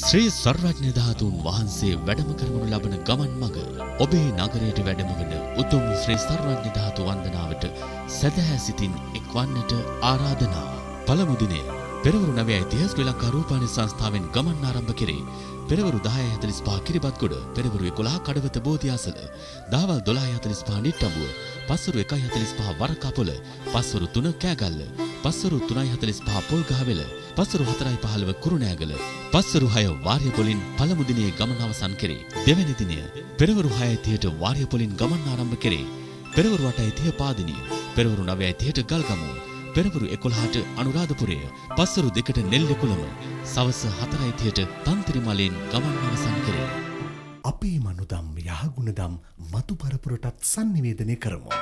ශ්‍රී සර්වඥ ධාතුන් වහන්සේ වැඩම කරවනු ලබන ගමන් මඟ ඔබේ නගරයට වැඩම වන උතුම් ශ්‍රී සර්වඥ ධාතු වන්දනාවට සදහැ සිතින් එක්වන්නට ආරාධනා. පළමු දිනේ පෙරවරු 9:30 ලංකා රූපවාහිනී සංස්ථාවෙන් ගමන් ආරම්භ කෙරේ. පෙරවරු 10:45 කිරිබත්ගොඩ, පෙරවරු 11 කඩවත බෝධිආසල, දහවල් 12:45 නිට්ටඹුව, පස්වරු 1:45 වරකාපොළ, පස්වරු 3 කෑගල්ල, පස්වරු 3:45 පොල්ගහවෙල, පස්වරු 4:15 කුරුණෑගල, පස්වරු 6 වාරියපොලින් පළමු දිනේ ගමන අවසන් කෙරේ. දෙවැනි දිනය පෙරවරු 6:30 වාරියපොලින් ගමන ආරම්භ කෙරේ. පෙරවරු 8:30 පාදෙනිය, පෙරවරු 9:30 ගල්ගමුව, පෙරවරු 11ට අනුරාධපුරය, පස්වරු 2ට නෙල්ලිකුලම, සවස 4:30ට තන්ත්‍රිමලෙන් ගමන් අවසන් කෙරේ. අපේ මනුදම් යහගුණදම් මතු පරපුරටත් සන්නිවේදනය කරමු.